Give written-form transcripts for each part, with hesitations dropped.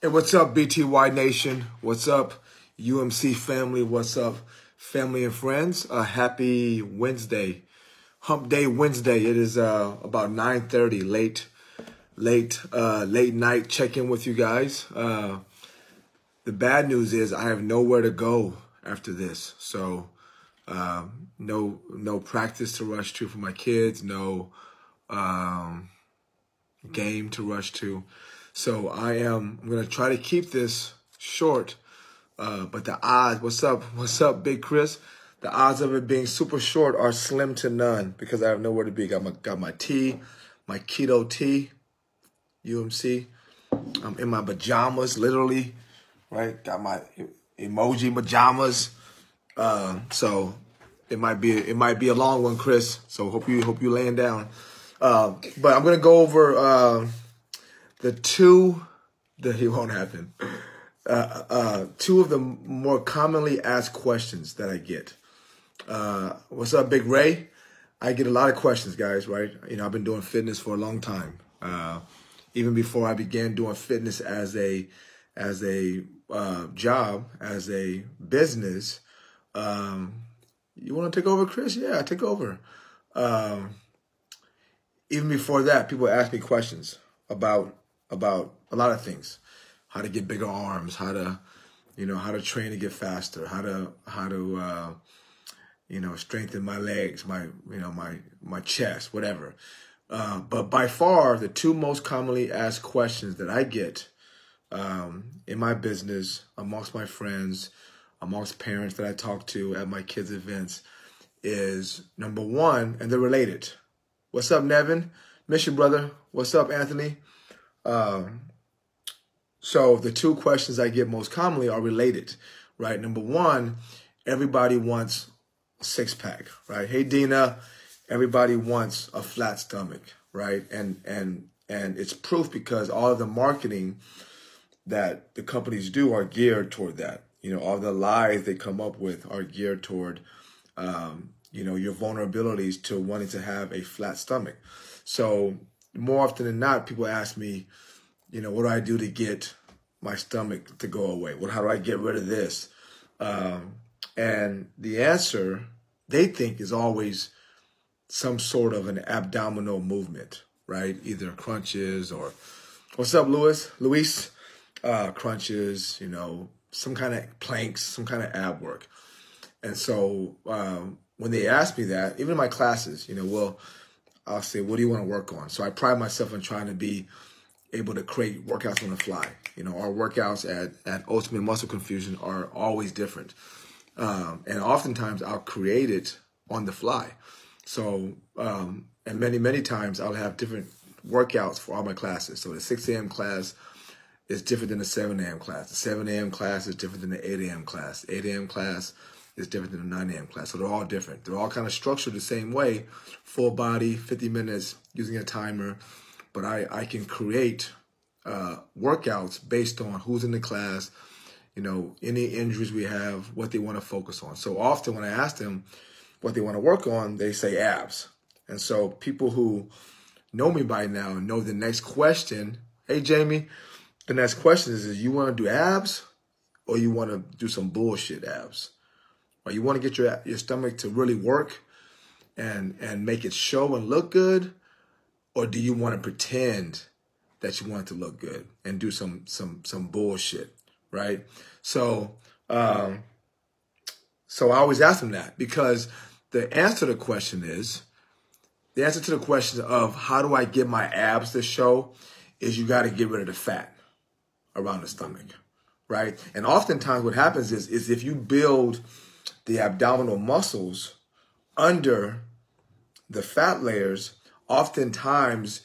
And what's up, BTY Nation? What's up, UMC family? What's up, family and friends? Happy Wednesday, Hump Day Wednesday. It is about 9:30, late night check-in with you guys. The bad news is I have nowhere to go after this, so no practice to rush to for my kids, no game to rush to. So I'm going to try to keep this short, but the odds, what's up, Big Chris? The odds of it being super short are slim to none because I have nowhere to be. Got my tea, my keto tea, UMC. I'm in my pajamas, literally, right? Got my emoji pajamas. So it might be a long one, Chris. So hope you laying down. But I'm going to go over... Two of the more commonly asked questions that I get. What's up, Big Ray? I get a lot of questions, guys, right? You know, I've been doing fitness for a long time. Even before I began doing fitness as a job, as a business. You want to take over, Chris? Yeah, take over. Even before that, people ask me questions about a lot of things, how to get bigger arms, how to train to get faster, how to strengthen my legs, my chest, whatever. But by far the two most commonly asked questions that I get in my business, amongst my friends, amongst parents that I talk to at my kids' events is number one, and they're related. What's up, Nevin? Miss you, brother. What's up, Anthony? So the two questions I get most commonly are related, right? Number one, everybody wants a six-pack, right? Hey, Dina, everybody wants a flat stomach, right? And it's proof because all of the marketing that the companies do are geared toward that. You know, all the lies they come up with are geared toward, you know, your vulnerabilities to wanting to have a flat stomach. So more often than not, people ask me, you know, what do I do to get my stomach to go away? How do I get rid of this? And the answer they think is always some sort of an abdominal movement, right? Either crunches or, what's up, Luis? Crunches, you know, some kind of planks, some kind of ab work. And so when they ask me that, even in my classes, you know, well, I'll say, what do you want to work on? So I pride myself on trying to be able to create workouts on the fly. You know, our workouts at Ultimate Muscle Confusion are always different. And oftentimes I'll create it on the fly. So, and many, many times I'll have different workouts for all my classes. So the 6 a.m. class is different than the 7 a.m. class. The 7 a.m. class is different than the 8 a.m. class. The 8 a.m. class is different than the 9 a.m. class. So they're all different. They're all kind of structured the same way, full body, 50 minutes, using a timer. But I can create workouts based on who's in the class, you know, any injuries we have, what they want to focus on. So often when I ask them what they want to work on, they say abs. And so people who know me by now know the next question, hey, Jamie, the next question is you want to do abs or you want to do some bullshit abs? You want to get your stomach to really work and make it show and look good, or do you want to pretend that you want it to look good and do some bullshit, right? So, so I always ask them that because the answer to the question is, the answer to the question of how do I get my abs to show is you got to get rid of the fat around the stomach, right? And oftentimes what happens is if you build the abdominal muscles under the fat layers, oftentimes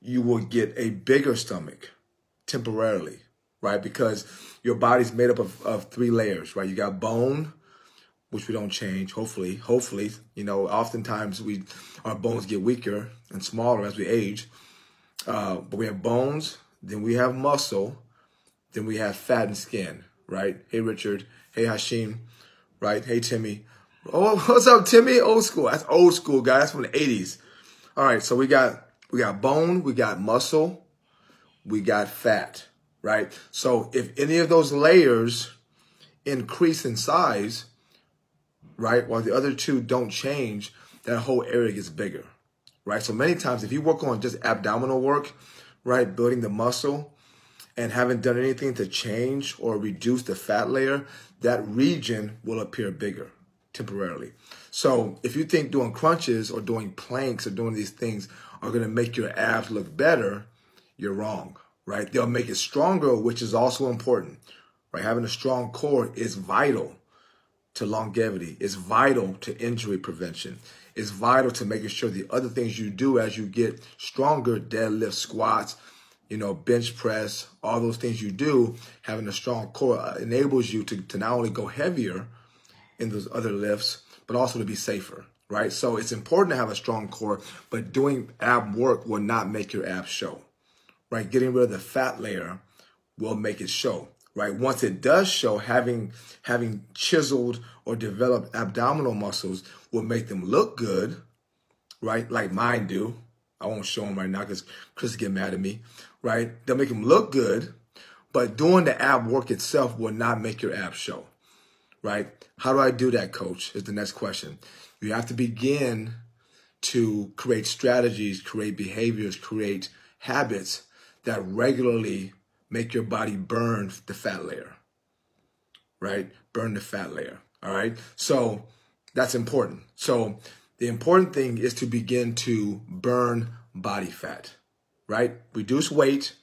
you will get a bigger stomach temporarily, right? Because your body's made up of three layers, right? You got bone, which we don't change, hopefully, you know, oftentimes our bones get weaker and smaller as we age, but we have bones, then we have muscle, then we have fat and skin, right? Hey, Richard, hey, Hashim. Right? Hey, Timmy. Oh, what's up, Timmy? Old school. That's old school, guys. That's from the 80s. All right, so we got bone, we got muscle, we got fat, right? So if any of those layers increase in size, right, while the other two don't change, that whole area gets bigger, right? So many times if you work on just abdominal work, right, building the muscle and haven't done anything to change or reduce the fat layer, that region will appear bigger temporarily. So if you think doing crunches or doing planks or doing these things are going to make your abs look better, you're wrong, right? They'll make it stronger, which is also important, right? Having a strong core is vital to longevity. It's vital to injury prevention. It's vital to making sure the other things you do as you get stronger, deadlift, squats, you know, bench press, all those things you do, having a strong core enables you to not only go heavier in those other lifts, but also to be safer, right? So it's important to have a strong core, but doing ab work will not make your abs show, right? Getting rid of the fat layer will make it show, right? Once it does show, having chiseled or developed abdominal muscles will make them look good, right? Like mine do. I won't show them right now because Chris get mad at me, right? They'll make them look good, but doing the ab work itself will not make your abs show, right? How do I do that, coach, is the next question. You have to begin to create strategies, create behaviors, create habits that regularly make your body burn the fat layer, right? Burn the fat layer, all right? So that's important. So the important thing is to begin to burn body fat, right? Reduce weight,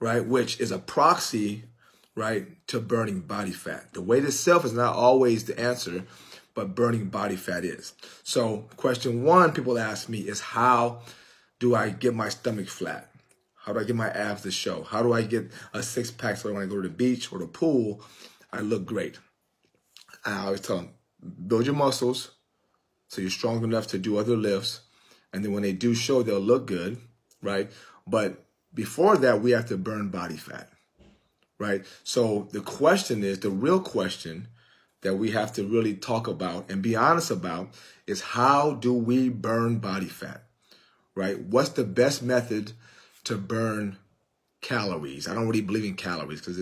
right, which is a proxy, right, to burning body fat. The weight itself is not always the answer, but burning body fat is. So question one people ask me is, how do I get my stomach flat? How do I get my abs to show? How do I get a six-pack so when I go to the beach or the pool, I look great? I always tell them, build your muscles so you're strong enough to do other lifts. And then when they do show, they'll look good, right? But before that, we have to burn body fat, right? So the question is, the real question that we have to really talk about and be honest about is, how do we burn body fat, right? What's the best method to burn calories? I don't really believe in calories because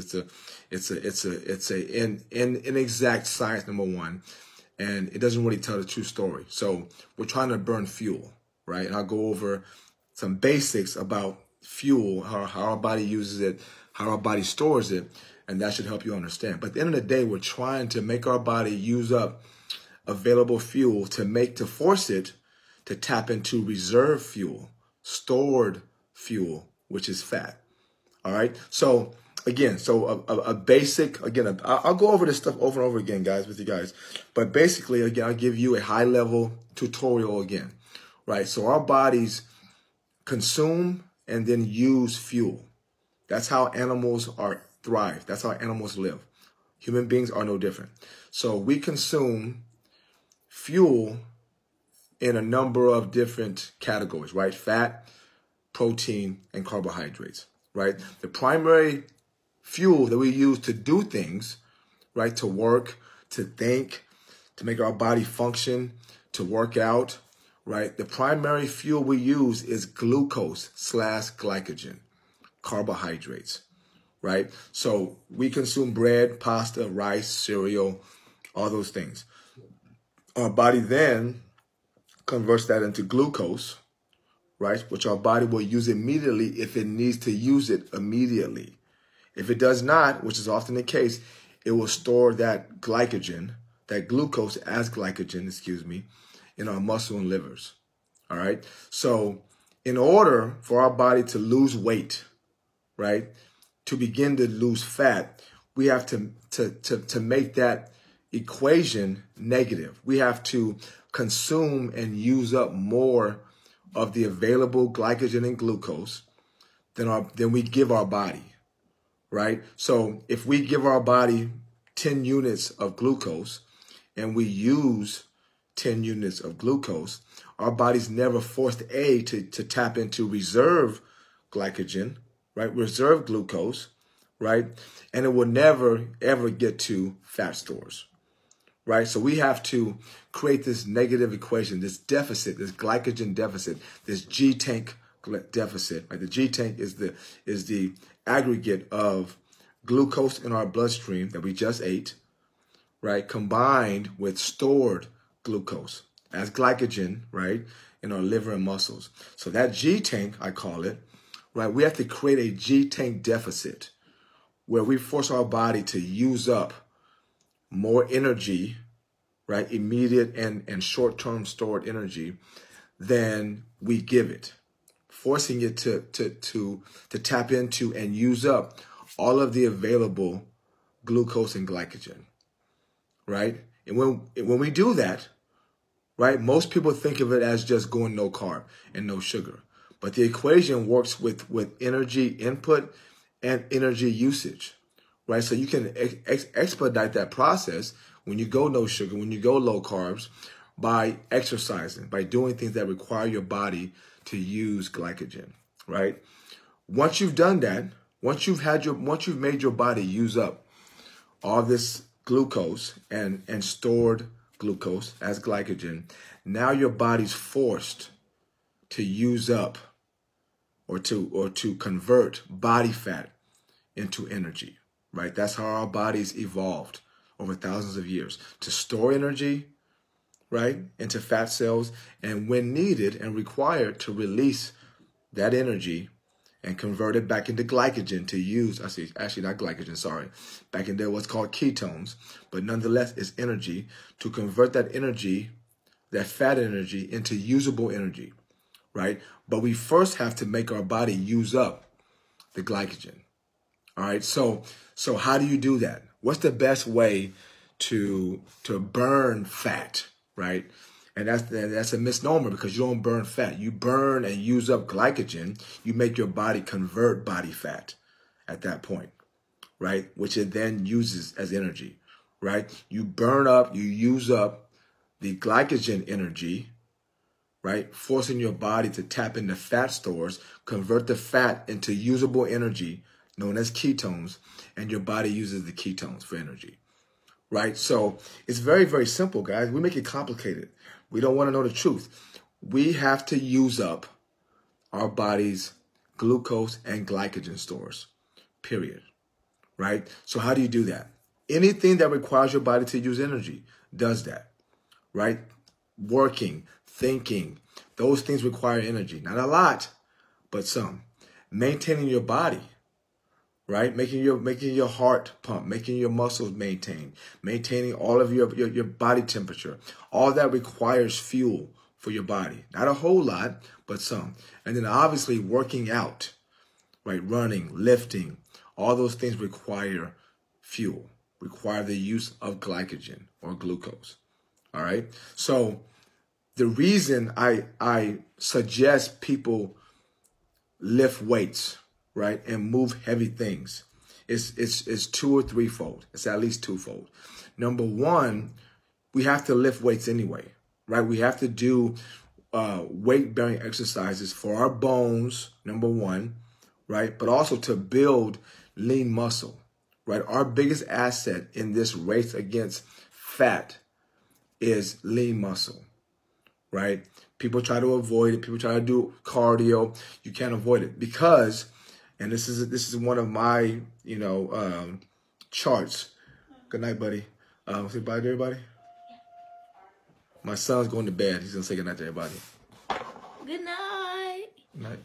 it's an inexact science, number one. And it doesn't really tell the true story. So we're trying to burn fuel, right? And I'll go over some basics about fuel, how our body uses it, how our body stores it, and that should help you understand. But at the end of the day, we're trying to make our body use up available fuel to force it to tap into reserve fuel, stored fuel, which is fat, all right? So again, so a basic, again, I'll go over this stuff over and over again, guys, with you guys. But basically, again, I'll give you a high-level tutorial again, right? So our bodies consume and then use fuel. That's how animals thrive. That's how animals live. Human beings are no different. So we consume fuel in a number of different categories, right? Fat, protein, and carbohydrates, right? The primary fuel that we use to do things, right? To work, to think, to make our body function, to work out, right? The primary fuel we use is glucose / glycogen, carbohydrates, right? So we consume bread, pasta, rice, cereal, all those things. Our body then converts that into glucose, right? Which our body will use immediately if it needs to use it immediately. If it does not, which is often the case, it will store that glycogen, that glucose as glycogen, excuse me, in our muscle and livers, all right? So in order for our body to lose weight, right, to begin to lose fat, we have to make that equation negative. We have to consume and use up more of the available glycogen and glucose than we give our body. Right? So if we give our body 10 units of glucose and we use 10 units of glucose, our body's never forced to tap into reserve glycogen, right? Reserve glucose, right? And it will never, ever get to fat stores, right? So we have to create this negative equation, this deficit, this glycogen deficit, this G-tank deficit. Right? The G tank is the aggregate of glucose in our bloodstream that we just ate, right, combined with stored glucose as glycogen, right, in our liver and muscles. So that G tank, I call it, right, we have to create a G tank deficit where we force our body to use up more energy, right, immediate and short-term stored energy than we give it, forcing it to tap into and use up all of the available glucose and glycogen, right? And when we do that, right, most people think of it as just going no carb and no sugar. But the equation works with energy input and energy usage, right? So you can expedite that process when you go no sugar, when you go low carbs, by exercising, by doing things that require your body to use glycogen, right? Once you've done that, once you've made your body use up all this glucose and stored glucose as glycogen, now your body's forced to use up or to convert body fat into energy, right? That's how our bodies evolved over thousands of years, to store energy, right, into fat cells, and when needed and required to release that energy and convert it back into glycogen to use, back into what's called ketones, but nonetheless it's energy, to convert that energy, that fat energy, into usable energy, right? But we first have to make our body use up the glycogen, all right? So how do you do that? What's the best way to burn fat, right? And that's a misnomer, because you don't burn fat. You burn and use up glycogen. You make your body convert body fat at that point, right? Which it then uses as energy, right? You burn up, you use up the glycogen energy, right? Forcing your body to tap into fat stores, convert the fat into usable energy known as ketones, and your body uses the ketones for energy, right? So it's very, very simple, guys. We make it complicated. We don't want to know the truth. We have to use up our body's glucose and glycogen stores, period, right? So how do you do that? Anything that requires your body to use energy does that, right? Working, thinking, those things require energy. Not a lot, but some. Maintaining your body, right? Making your heart pump, making your muscles maintain, maintaining all of your body temperature. All that requires fuel for your body. Not a whole lot, but some. And then obviously working out, right? Running, lifting, all those things require fuel, require the use of glycogen or glucose. All right. So the reason I suggest people lift weights, right, and move heavy things, It's two or threefold. It's at least twofold. Number one, we have to lift weights anyway, right? We have to do weight-bearing exercises for our bones, number one, right? But also to build lean muscle, right? Our biggest asset in this race against fat is lean muscle, right? People try to avoid it. People try to do cardio. You can't avoid it because... And this is one of my, charts. Good night, buddy. Say bye to everybody. My son's going to bed. He's going to say good night to everybody. Good night. Night.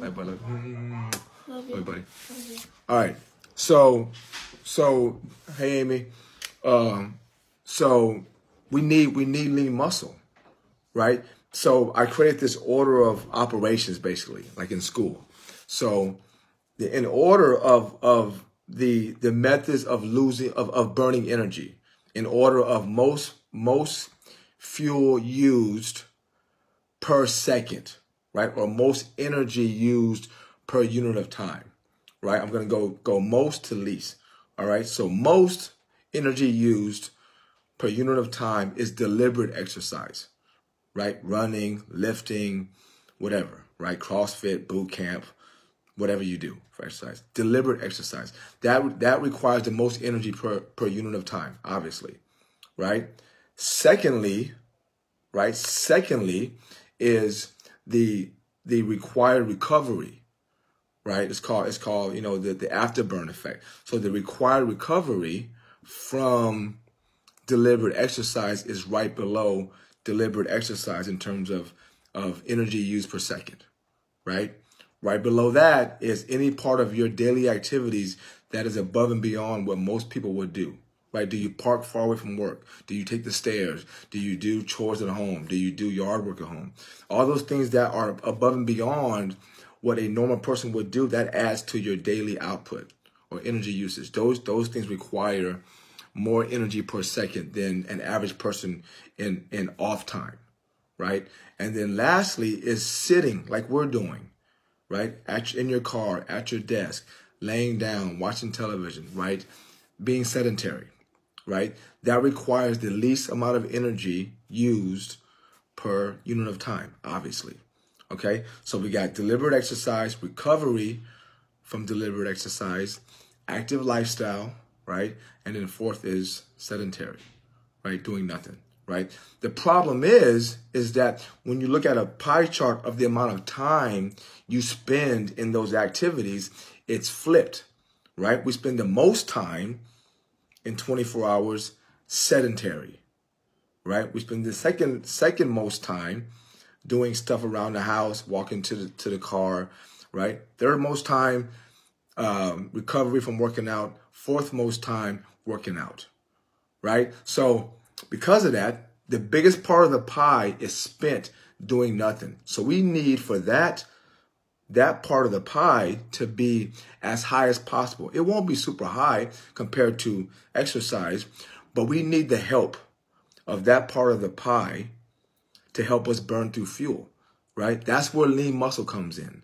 Night, buddy. Love you. Love you, buddy. Love you. All right. So hey, Amy. So we need lean muscle, right? So I created this order of operations, basically, like in school. So in order of the methods of burning energy, in order of most fuel used per second, right? Or most energy used per unit of time, right? I'm going to go most to least, all right? So most energy used per unit of time is deliberate exercise, right? Running, lifting, whatever, right? CrossFit, boot camp, whatever you do for exercise, deliberate exercise. That requires the most energy per unit of time, obviously, right? Secondly, is the the required recovery, right? It's called, you know, the afterburn effect. So the required recovery from deliberate exercise is right below deliberate exercise in terms of energy used per second, right? Right below that is any part of your daily activities that is above and beyond what most people would do, right? Do you park far away from work? Do you take the stairs? Do you do chores at home? Do you do yard work at home? All those things that are above and beyond what a normal person would do, that adds to your daily output or energy usage. Those things require more energy per second than an average person in off time, right? And then lastly is sitting like we're doing, right? In your car, at your desk, laying down, watching television, right? Being sedentary, right? That requires the least amount of energy used per unit of time, obviously, okay? So we got deliberate exercise, recovery from deliberate exercise, active lifestyle, right? And then fourth is sedentary, right? Doing nothing, right? The problem is that when you look at a pie chart of the amount of time you spend in those activities, it's flipped, right? We spend the most time in 24 hours sedentary, right? We spend the second most time doing stuff around the house, walking to the car, right? Third most time, recovery from working out. Fourth most time, working out, right? So because of that, the biggest part of the pie is spent doing nothing. So we need for that part of the pie to be as high as possible. It won't be super high compared to exercise, but we need the help of that part of the pie to help us burn through fuel, right? That's where lean muscle comes in,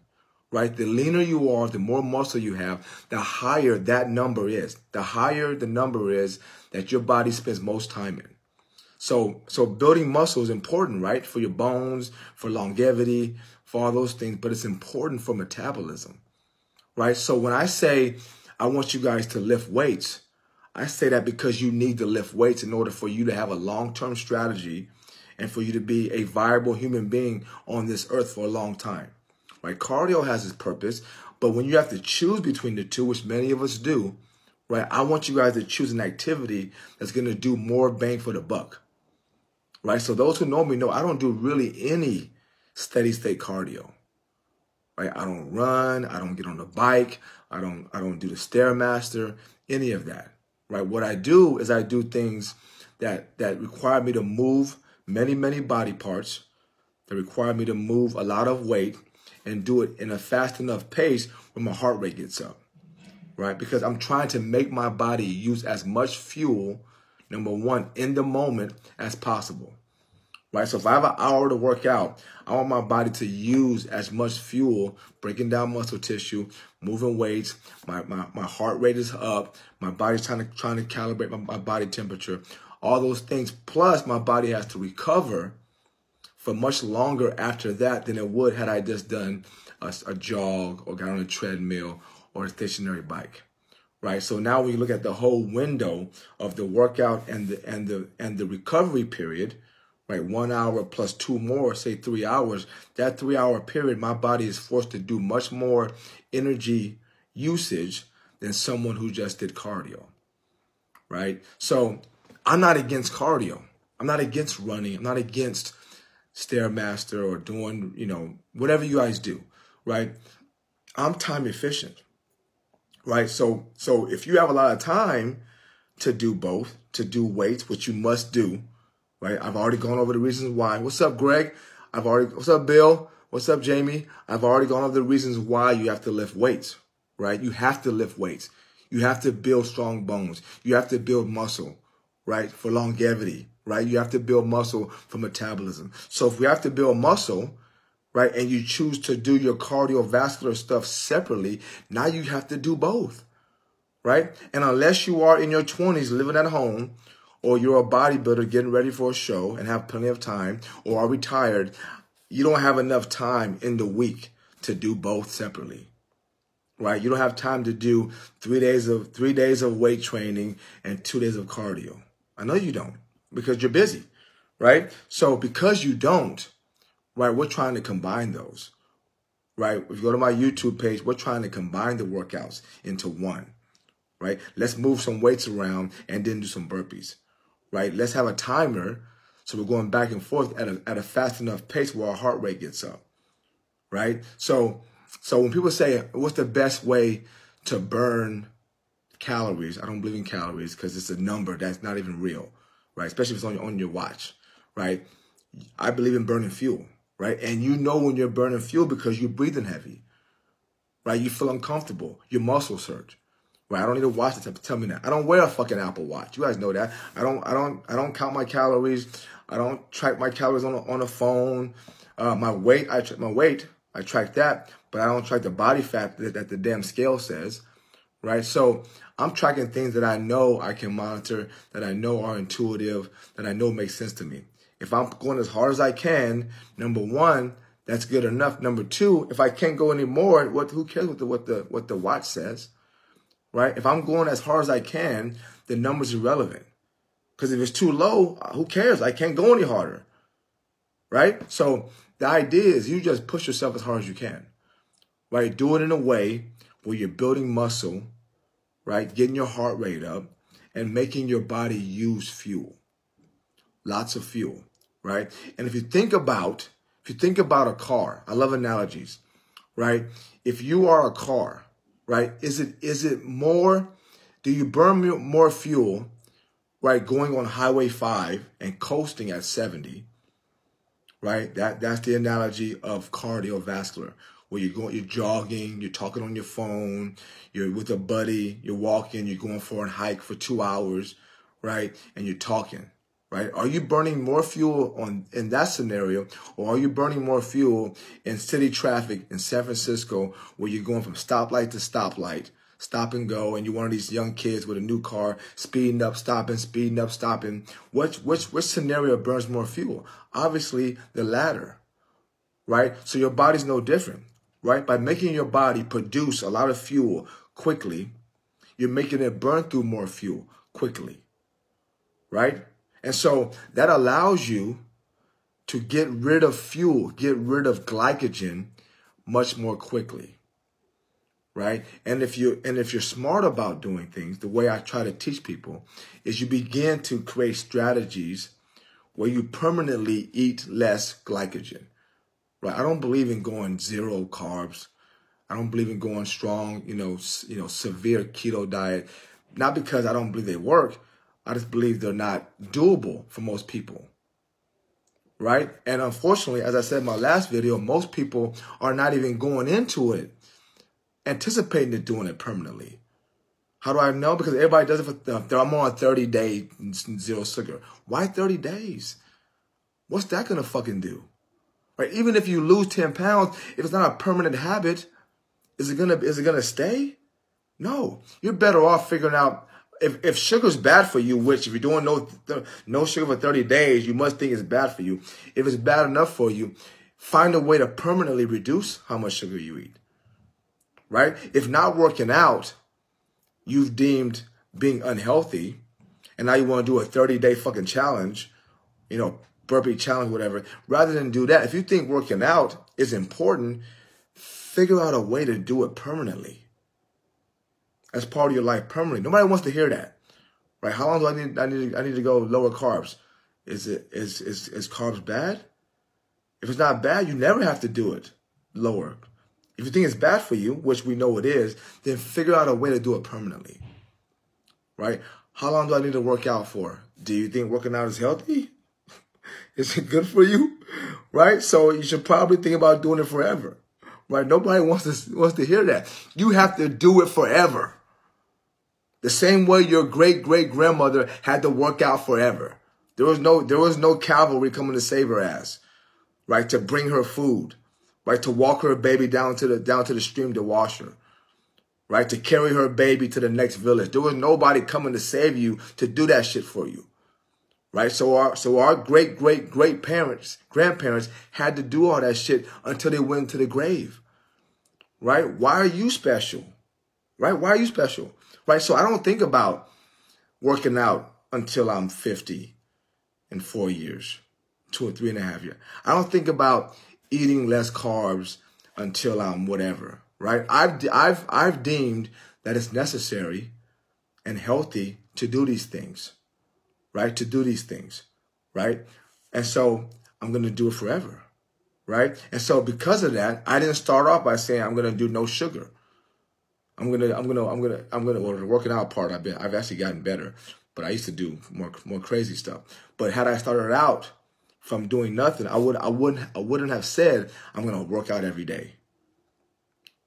right? The leaner you are, the more muscle you have, the higher that number is. The higher the number is that your body spends most time in. So building muscle is important, right? For your bones, for longevity, for all those things, but it's important for metabolism, right? So when I say I want you guys to lift weights, I say that because you need to lift weights in order for you to have a long-term strategy and for you to be a viable human being on this earth for a long time, right? Cardio has its purpose, but when you have to choose between the two, which many of us do, right? I want you guys to choose an activity that's going to do more bang for the buck. Right, so those who know me know I don't do really any steady state cardio. Right, I don't run, I don't get on the bike, I don't do the Stairmaster, any of that. Right, what I do is I do things that require me to move many body parts, that require me to move a lot of weight and do it in a fast enough pace when my heart rate gets up. Right, because I'm trying to make my body use as much fuel, number one, in the moment as possible, right? So if I have an hour to work out, I want my body to use as much fuel, breaking down muscle tissue, moving weights, my heart rate is up, my body's trying to calibrate my body temperature, all those things. Plus, my body has to recover for much longer after that than it would had I just done a jog or got on a treadmill or a stationary bike. Right, so now we look at the whole window of the workout and the recovery period, right? 1 hour plus two more, say 3 hours. That 3 hour period, my body is forced to do much more energy usage than someone who just did cardio, right? So I'm not against cardio. I'm not against running. I'm not against Stairmaster or doing, you know, whatever you guys do, right? I'm time efficient. Right, so if you have a lot of time to do both, to do weights, which you must do, right? I've already gone over the reasons why. What's up, Greg? What's up, Bill? What's up, Jamie? I've already gone over the reasons why you have to lift weights, right? You have to lift weights. You have to build strong bones. You have to build muscle, right? For longevity, right? You have to build muscle for metabolism. So if we have to build muscle, right, and you choose to do your cardiovascular stuff separately, now you have to do both, right? And unless you are in your 20s living at home, or you're a bodybuilder getting ready for a show and have plenty of time, or are retired, you don't have enough time in the week to do both separately, right? You don't have time to do 3 days of weight training and 2 days of cardio. I know you don't, because you're busy, right? So because you don't, right, we're trying to combine those, right? If you go to my YouTube page, we're trying to combine the workouts into one, right? Let's move some weights around and then do some burpees, right? Let's have a timer so we're going back and forth at a fast enough pace where our heart rate gets up, right? So when people say, what's the best way to burn calories? I don't believe in calories because it's a number that's not even real, right? Especially if it's on your watch, right? I believe in burning fuel, right? And you know when you're burning fuel because you're breathing heavy, right? You feel uncomfortable. Your muscles hurt, right? I don't need a watch to tell me that. I don't wear a fucking Apple Watch. You guys know that. I don't count my calories. I don't track my calories on a phone. My weight, I track that, but I don't track the body fat that the damn scale says, right? So I'm tracking things that I know I can monitor, that I know are intuitive, that I know make sense to me. If I'm going as hard as I can, number one, that's good enough. Number two, if I can't go anymore, who cares what the watch says, right? If I'm going as hard as I can, the number's irrelevant. Because if it's too low, who cares? I can't go any harder, right? So the idea is you just push yourself as hard as you can, right? Do it in a way where you're building muscle, right? Getting your heart rate up and making your body use fuel. Lots of fuel, right? And if you think about a car, I love analogies, right? If you are a car, right? Is it more? Do you burn more fuel, right? Going on Highway 5 and coasting at 70, right? That's the analogy of cardiovascular, where you're jogging, you're talking on your phone, you're with a buddy, you're walking, you're going for a hike for 2 hours, right? And you're talking. Right? Are you burning more fuel in that scenario, or are you burning more fuel in city traffic in San Francisco where you're going from stoplight to stoplight, stop and go, and you're one of these young kids with a new car, speeding up, stopping, speeding up, stopping? Which scenario burns more fuel? Obviously, the latter, right? So your body's no different, right? By making your body produce a lot of fuel quickly, you're making it burn through more fuel quickly, right? And so that allows you to get rid of fuel, get rid of glycogen much more quickly, right? And if you're smart about doing things, the way I try to teach people is you begin to create strategies where you permanently eat less glycogen, right? I don't believe in going zero carbs. I don't believe in going strong, you know, severe keto diet, not because I don't believe they work. I just believe they're not doable for most people, right? And unfortunately, as I said in my last video, most people are not even going into it anticipating to doing it permanently. How do I know? Because everybody does it for, I'm on a 30-day zero sugar. Why 30 days? What's that going to fucking do? Right? Even if you lose 10 pounds, if it's not a permanent habit, is it gonna stay? No. You're better off figuring out, If sugar's bad for you, which if you're doing no sugar for 30 days, you must think it's bad for you. If it's bad enough for you, find a way to permanently reduce how much sugar you eat, right? If not working out, you've deemed being unhealthy, and now you want to do a 30-day fucking challenge, you know, burpee challenge, whatever. Rather than do that, if you think working out is important, figure out a way to do it permanently. As part of your life permanently. Nobody wants to hear that, right? How long do I need to go lower carbs? Is carbs bad? If it's not bad, you never have to do it lower. If you think it's bad for you, which we know it is, then figure out a way to do it permanently, right? How long do I need to work out for? Do you think working out is healthy? Is it good for you, right? So you should probably think about doing it forever, right? Nobody wants to hear that. You have to do it forever. The same way your great-great-grandmother had to work out forever. There was no cavalry coming to save her ass, right? To bring her food, right? To walk her baby down to the stream to wash her, right? To carry her baby to the next village. There was nobody coming to save you to do that shit for you, right? So our great-great-great grandparents had to do all that shit until they went to the grave, right? Why are you special, right? Why are you special? Right, so I don't think about working out until I'm 50 in 4 years, 2 or 3.5 years. I don't think about eating less carbs until I'm whatever, right? I've deemed that it's necessary and healthy to do these things, right? And so I'm going to do it forever, right? And so because of that, I didn't start off by saying I'm going to do no sugar. Well, the working out part, I've actually gotten better, but I used to do more crazy stuff. But had I started out from doing nothing, I wouldn't have said I'm going to work out every day,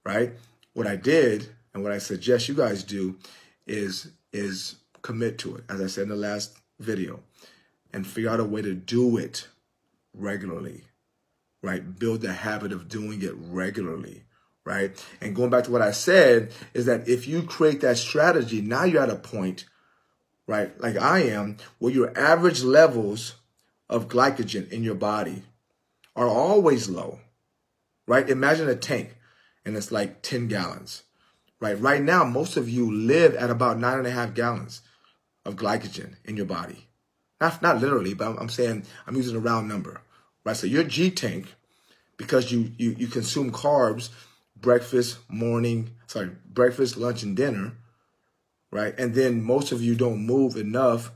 right? What I did and what I suggest you guys do is commit to it, as I said in the last video, and figure out a way to do it regularly, right? Build the habit of doing it regularly, right? And going back to what I said is that if you create that strategy, now you're at a point, right, like I am, where your average levels of glycogen in your body are always low, right? Imagine a tank and it's like 10 gallons, right? Right now, most of you live at about 9.5 gallons of glycogen in your body. Not literally, but I'm saying I'm using a round number, right? So your G tank, because you consume carbs, breakfast, lunch, and dinner, right? And then most of you don't move enough,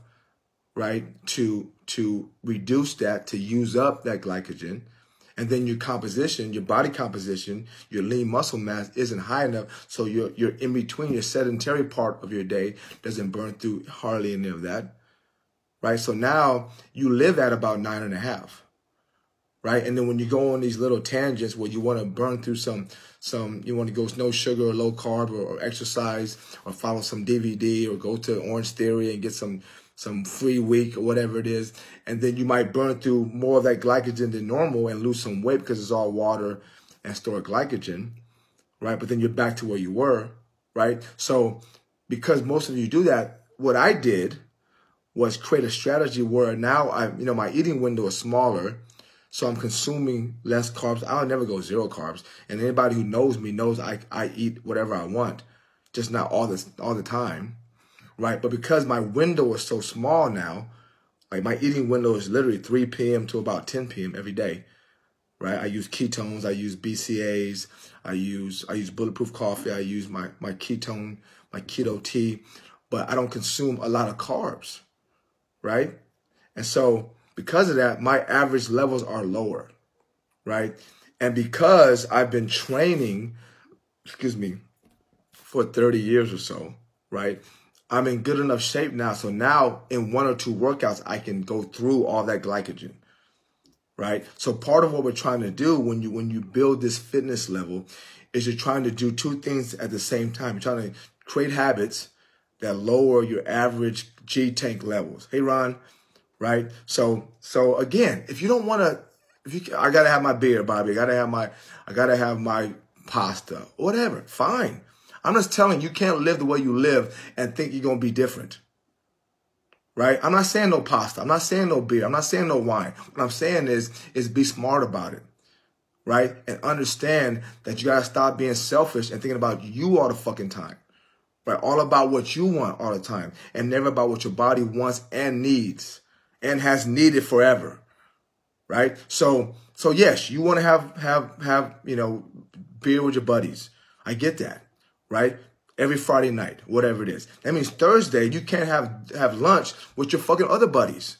right, to reduce that, to use up that glycogen. And then your composition, your body composition, your lean muscle mass isn't high enough, so you're in between. Your sedentary part of your day doesn't burn through hardly any of that, right? So now you live at about 9.5. Right, and then when you go on these little tangents where you want to burn through you want to go no sugar or low carb or exercise or follow some DVD or go to Orange Theory and get some free week or whatever it is, and then you might burn through more of that glycogen than normal and lose some weight because it's all water and stored glycogen, right? But then you're back to where you were, right? So because most of you do that, what I did was create a strategy where now my eating window is smaller. So I'm consuming less carbs. I'll never go zero carbs. And anybody who knows me knows I eat whatever I want, just not all the time, right? But because my window is so small now, like my eating window is literally 3 p.m. to about 10 p.m. every day, right? I use ketones. I use BCAAs. I use bulletproof coffee. I use my keto tea. But I don't consume a lot of carbs, right? And so because of that, my average levels are lower, right? And because I've been training, for 30 years or so, right? I'm in good enough shape now. So now in 1 or 2 workouts, I can go through all that glycogen, right? So part of what we're trying to do when you build this fitness level is you're trying to do 2 things at the same time. You're trying to create habits that lower your average G tank levels. Hey, Ron. Right, so again, if you don't want to, I gotta have my beer, Bobby. I gotta have my pasta, whatever. Fine. I'm just telling you, you can't live the way you live and think you're gonna be different. Right? I'm not saying no pasta. I'm not saying no beer. I'm not saying no wine. What I'm saying is be smart about it, right? And understand that you gotta stop being selfish and thinking about you all the fucking time, right? All about what you want all the time, and never about what your body wants and needs. And has needed forever, right? So yes, you want to have beer with your buddies. I get that, right? Every Friday night, whatever it is. That means Thursday you can't have lunch with your fucking other buddies,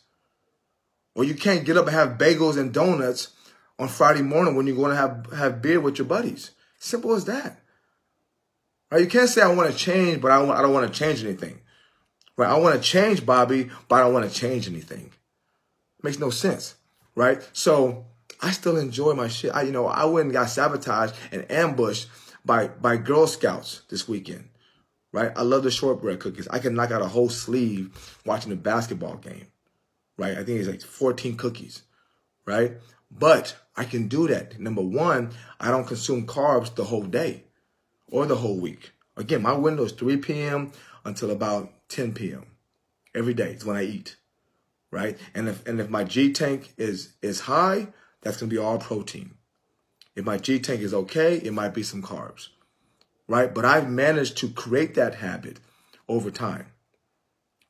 or you can't get up and have bagels and donuts on Friday morning when you're going to have beer with your buddies. Simple as that, right? You can't say I want to change, but I don't want to change anything. Right, I want to change, Bobby, but I don't want to change anything. Makes no sense, right? So I still enjoy my shit. I went and got sabotaged and ambushed by Girl Scouts this weekend, right? I love the shortbread cookies. I can knock out a whole sleeve watching a basketball game, right? I think it's like 14 cookies, right? But I can do that. Number one, I don't consume carbs the whole day or the whole week. Again, my window is 3 p.m. until about 10 p.m. every day is when I eat, right? And if my G tank is high, that's going to be all protein. If my G tank is okay, it might be some carbs, right? But I've managed to create that habit over time,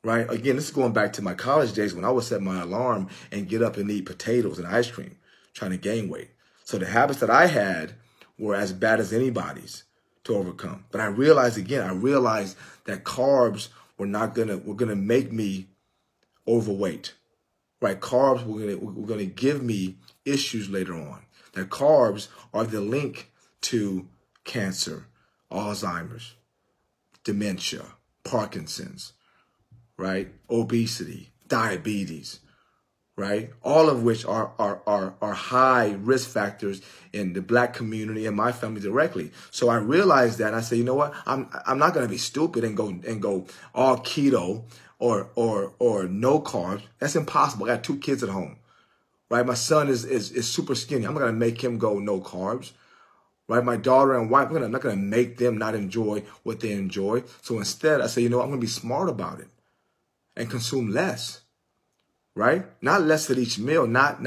right? Again, this is going back to my college days when I would set my alarm and get up and eat potatoes and ice cream, trying to gain weight. So the habits that I had were as bad as anybody's to overcome. But I realized again, that carbs were not gonna make me overweight, right? Carbs were gonna give me issues later on. That carbs are the link to cancer, Alzheimer's, dementia, Parkinson's, right? Obesity, diabetes, right? All of which are high risk factors in the Black community and my family directly. So I realized that, and I said, you know what? I'm not going to be stupid and go all keto or no carbs. That's impossible. I got two kids at home, right? My son is super skinny. I'm not going to make him go no carbs, right? My daughter and wife, I'm not going to make them not enjoy what they enjoy. So instead, I say, you know, I'm going to be smart about it and consume less. Right? Not less at each meal, not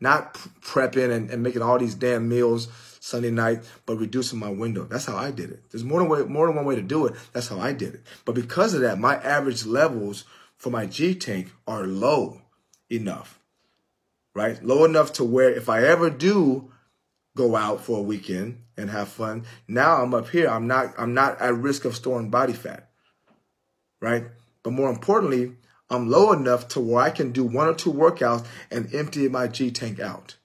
prepping and making all these damn meals Sunday night, but reducing my window. That's how I did it. There's more than one way to do it. That's how I did it. But because of that, my average levels for my G tank are low enough, right? Low enough to where if I ever do go out for a weekend and have fun, now I'm up here. I'm not at risk of storing body fat, right? But more importantly, I'm low enough to where I can do one or two workouts and empty my G tank out,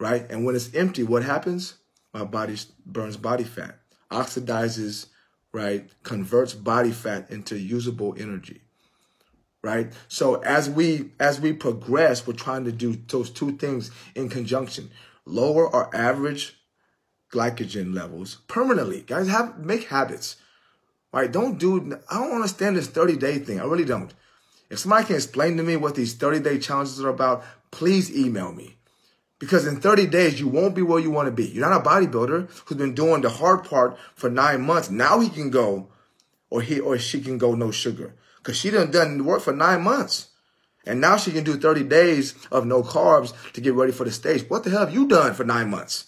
right? And when it's empty, what happens? My body burns body fat, oxidizes, right? Converts body fat into usable energy, right? So as we progress, we're trying to do those two things in conjunction: lower our average glycogen levels permanently. Guys, make habits. Right, I don't understand this 30-day thing. I really don't. If somebody can explain to me what these 30-day challenges are about, please email me. Because in 30 days, you won't be where you want to be. You're not a bodybuilder who's been doing the hard part for 9 months. Now he can go, or he or she can go no sugar. Because she done work for 9 months. And now she can do 30 days of no carbs to get ready for the stage. What the hell have you done for 9 months?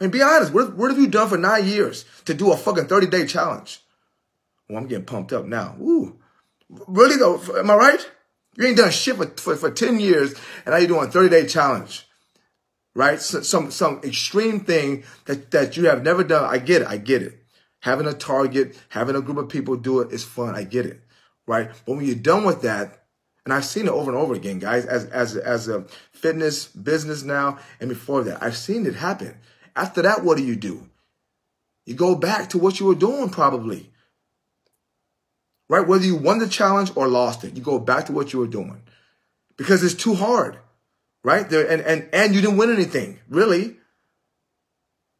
I mean, be honest, what have you done for 9 years to do a fucking 30-day challenge? Well, I'm getting pumped up now. Ooh, really though? Am I right? You ain't done shit for 10 years, and now you're doing a 30-day challenge, right? So, some extreme thing that you have never done. I get it. I get it. Having a target, having a group of people do it is fun. I get it, right? But when you're done with that, and I've seen it over and over again, guys, as a fitness business now, and before that, I've seen it happen. After that, what do? You go back to what you were doing probably. Right? Whether you won the challenge or lost it, you go back to what you were doing because it's too hard, right? And you didn't win anything, really,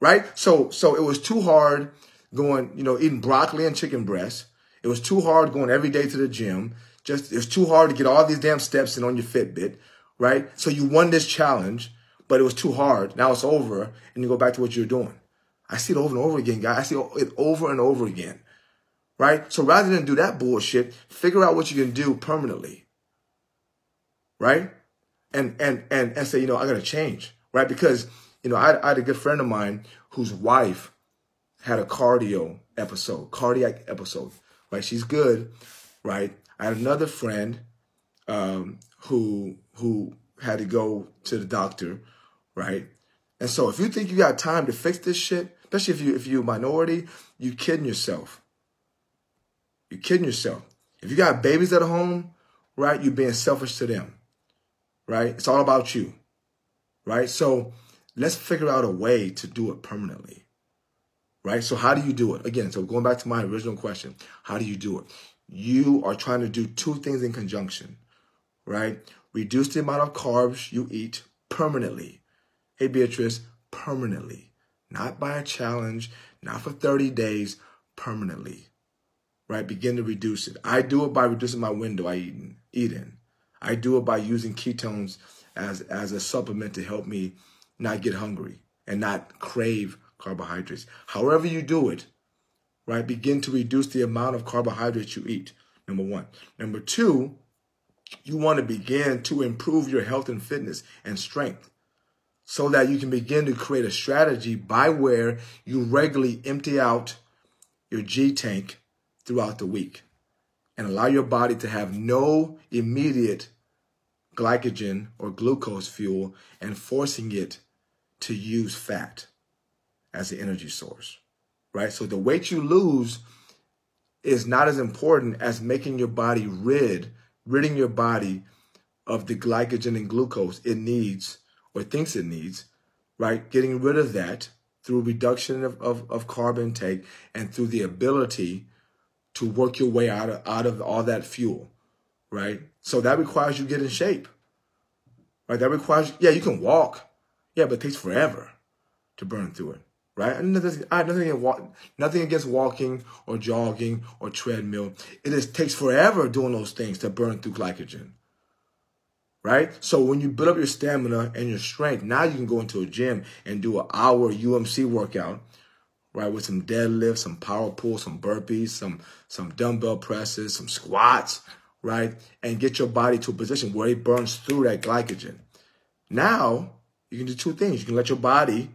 right? So it was too hard going, you know, eating broccoli and chicken breasts. It was too hard going every day to the gym. It was too hard to get all these damn steps in on your Fitbit, right? So you won this challenge, but it was too hard. Now it's over, and you go back to what you're doing. I see it over and over again, guys. I see it over and over again. Right? So rather than do that bullshit, figure out what you can do permanently. Right? And say, you know, I got to change. Right? Because, you know, I had a good friend of mine whose wife had a cardiac episode. Right? She's good. Right? I had another friend who had to go to the doctor. Right? And so if you think you got time to fix this shit, especially if you're a minority, you're kidding yourself. You're kidding yourself. If you got babies at home, right, you're being selfish to them, right? It's all about you, right? So let's figure out a way to do it permanently, right? So how do you do it? Again, so going back to my original question, how do you do it? You are trying to do two things in conjunction, right? Reduce the amount of carbs you eat permanently. Hey, Beatrice, permanently. Not by a challenge, not for 30 days, permanently. Right, begin to reduce it. I do it by reducing my window I eat in. I do it by using ketones as a supplement to help me not get hungry and not crave carbohydrates. However you do it, right, begin to reduce the amount of carbohydrates you eat, number one. Number two, you want to begin to improve your health and fitness and strength so that you can begin to create a strategy by where you regularly empty out your G tank throughout the week and allow your body to have no immediate glycogen or glucose fuel and forcing it to use fat. as an energy source, right? So the weight you lose is not as important as making your body ridding your body of the glycogen and glucose it needs or thinks it needs, right? Getting rid of that through reduction of carb intake and through the ability to work your way out of all that fuel, right? So that requires you get in shape, right? That requires, yeah, you can walk, yeah, but it takes forever to burn through it, right? And nothing against walking or jogging or treadmill. It just takes forever doing those things to burn through glycogen, right? So when you build up your stamina and your strength, now you can go into a gym and do an hour UMC workout, right, with some deadlifts, some power pulls, some burpees, some dumbbell presses, some squats, right, and get your body to a position where it burns through that glycogen. Now you can do two things. You can let your body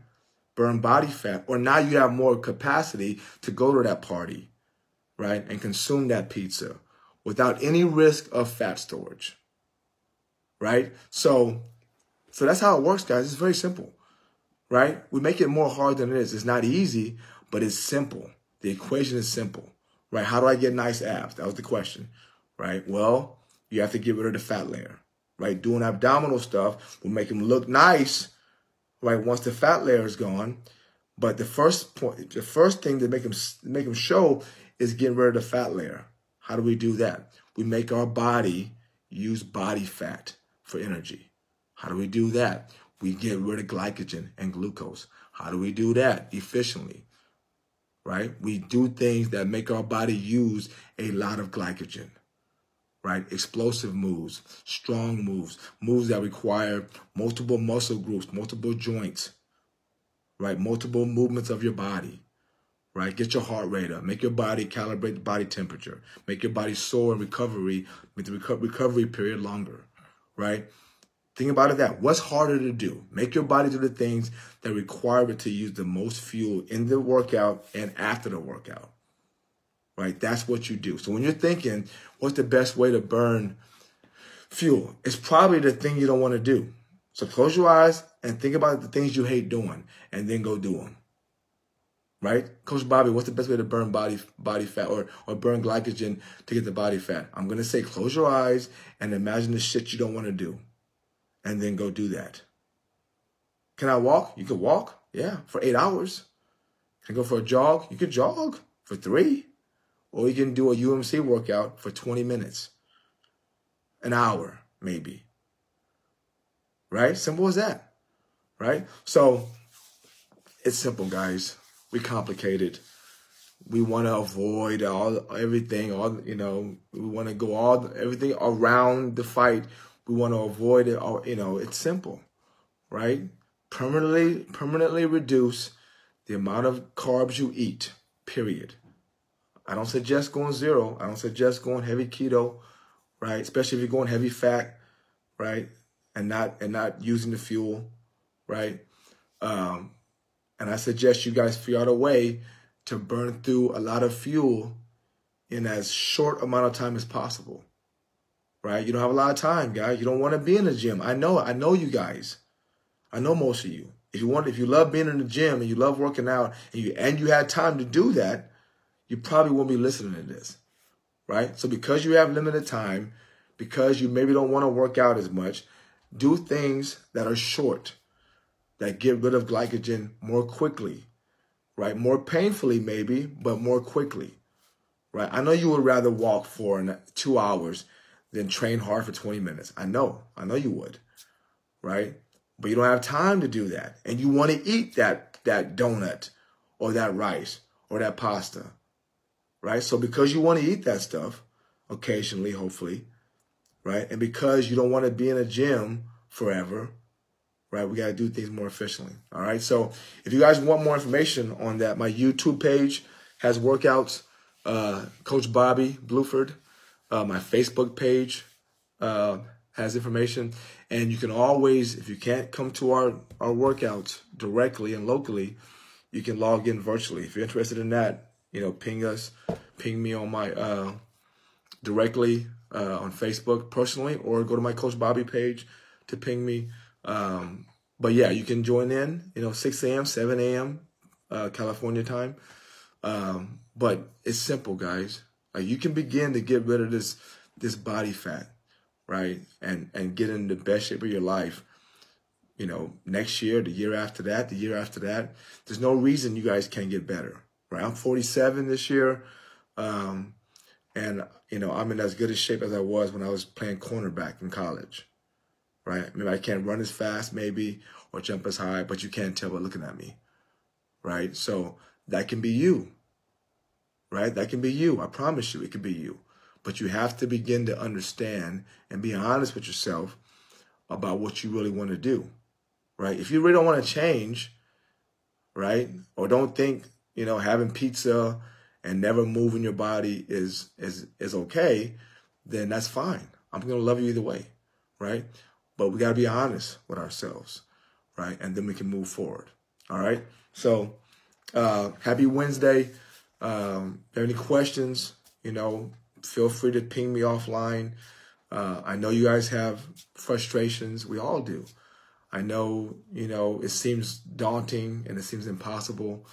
burn body fat, or now you have more capacity to go to that party, right, and consume that pizza without any risk of fat storage, right? So that's how it works, guys. It's very simple, right? We make it more hard than it is. It's not easy, but it's simple. The equation is simple, right? How do I get nice abs? That was the question, right? Well, you have to get rid of the fat layer, right? Doing abdominal stuff will make them look nice, right? Once the fat layer is gone. But the first thing that make them show is getting rid of the fat layer. How do we do that? We make our body use body fat for energy. How do we do that? We get rid of glycogen and glucose. How do we do that efficiently, right? We do things that make our body use a lot of glycogen, right? Explosive moves, strong moves, moves that require multiple muscle groups, multiple joints, right? Multiple movements of your body, right? Get your heart rate up, make your body calibrate the body temperature, make your body sore in recovery, make the recovery period longer, right? Think about it that. What's harder to do? Make your body do the things that require it to use the most fuel in the workout and after the workout, right? That's what you do. So when you're thinking, what's the best way to burn fuel? It's probably the thing you don't want to do. So close your eyes and think about the things you hate doing and then go do them, right? Coach Bobby, what's the best way to burn body fat or burn glycogen to get the body fat? I'm going to say close your eyes and imagine the shit you don't want to do. And then go do that. Can I walk? You can walk, yeah, for 8 hours. Can I go for a jog? You can jog for 3. Or you can do a UMC workout for 20 minutes. An hour, maybe. Right? Simple as that. Right? So, it's simple, guys. We complicate it. We want to avoid everything around the fight. We want to avoid it. Or, you know, it's simple, right? Permanently reduce the amount of carbs you eat, period. I don't suggest going zero. I don't suggest going heavy keto, right? Especially if you're going heavy fat, right? And not using the fuel, right? And I suggest you guys figure out a way to burn through a lot of fuel in as short amount of time as possible. Right? You don't have a lot of time, guys. You don't want to be in the gym. I know you guys. I know most of you. If you love being in the gym and you love working out and you had time to do that, you probably won't be listening to this. Right? So because you have limited time, because you maybe don't want to work out as much, do things that are short, that get rid of glycogen more quickly. Right? More painfully maybe, but more quickly. Right? I know you would rather walk for 2 hours then train hard for 20 minutes. I know you would, right? But you don't have time to do that. And you want to eat that donut or that rice or that pasta, right? So because you want to eat that stuff occasionally, hopefully, right? And because you don't want to be in a gym forever, right? We got to do things more efficiently, all right? So if you guys want more information on that, my YouTube page has workouts, Coach Bobby Bluford. My Facebook page has information. And you can always, if you can't come to our workouts directly and locally, you can log in virtually. If you're interested in that, you know, ping me on my directly on Facebook personally, or go to my Coach Bobby page to ping me. But yeah, you can join in, you know, 6 a.m., 7 a.m., California time. But it's simple, guys. Like, you can begin to get rid of this body fat, right? And get in the best shape of your life. You know, next year, the year after that, the year after that. There's no reason you guys can't get better, right? I'm 47 this year. And, you know, I'm in as good a shape as I was when I was playing cornerback in college, right? I mean, I can't run as fast maybe or jump as high, but you can't tell by looking at me, right? So that can be you, right? That can be you. I promise you it can be you. But you have to begin to understand and be honest with yourself about what you really want to do, right? If you really don't want to change, right, or don't think, you know, having pizza and never moving your body is okay, then that's fine. I'm going to love you either way, right? But we got to be honest with ourselves, right? And then we can move forward, all right? So happy Wednesday. If you have any questions, you know, feel free to ping me offline. I know you guys have frustrations. We all do. I know, you know, it seems daunting and it seems impossible,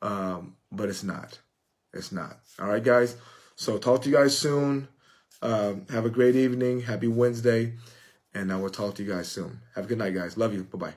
but it's not. It's not. All right, guys. So talk to you guys soon. Have a great evening. Happy Wednesday. And I will talk to you guys soon. Have a good night, guys. Love you. Bye-bye.